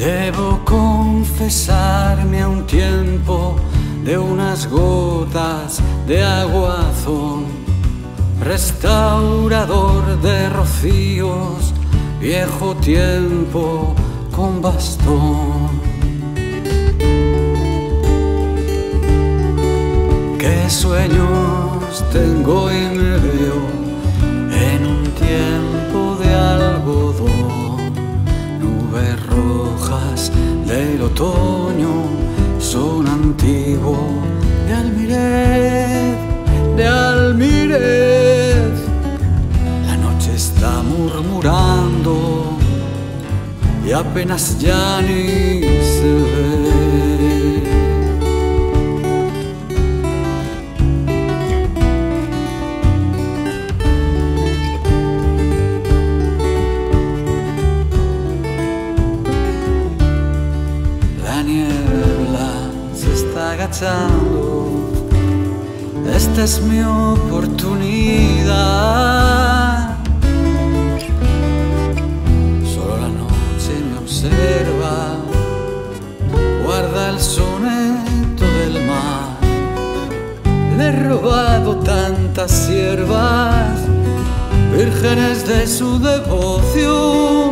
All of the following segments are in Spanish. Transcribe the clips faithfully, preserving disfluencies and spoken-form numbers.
Debo confesarme a un tiempo de unas gotas de aguazón, restaurador de rocíos, viejo tiempo con bastón. Qué sueños tengo y me veo en un tiempo de algodón, nubes rojas del otoño, son antiguo de Almirez, de Almirez. La noche está murmurando y apenas ya ni se ve. La niebla se está agachando, esta es mi oportunidad. Solo la noche me observa, guarda el soneto del mar. Le he robado tantas siervas, vírgenes de su devoción.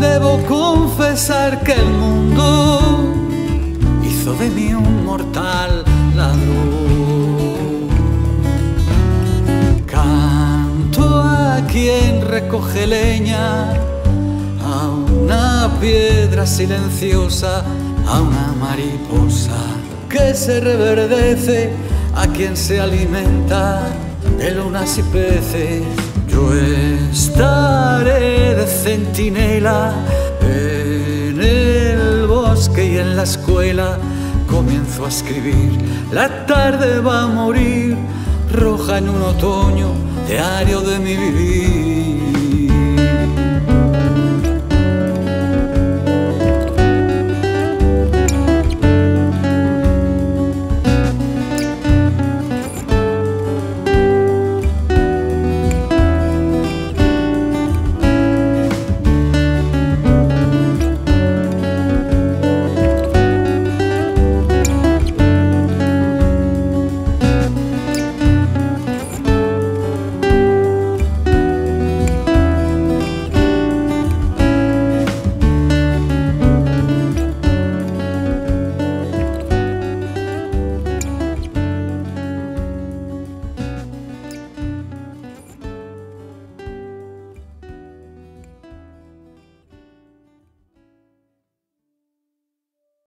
Debo confesar que el mundo hizo de mí un mortal ladrón. Canto a quien recoge leña, a una piedra silenciosa, a una mariposa que se reverdece, a quien se alimenta de lunas y peces. Yo estaré de centinela en el bosque y en la escuela. Comienzo a escribir, la tarde va a morir, roja en un otoño, diario de mi vivir.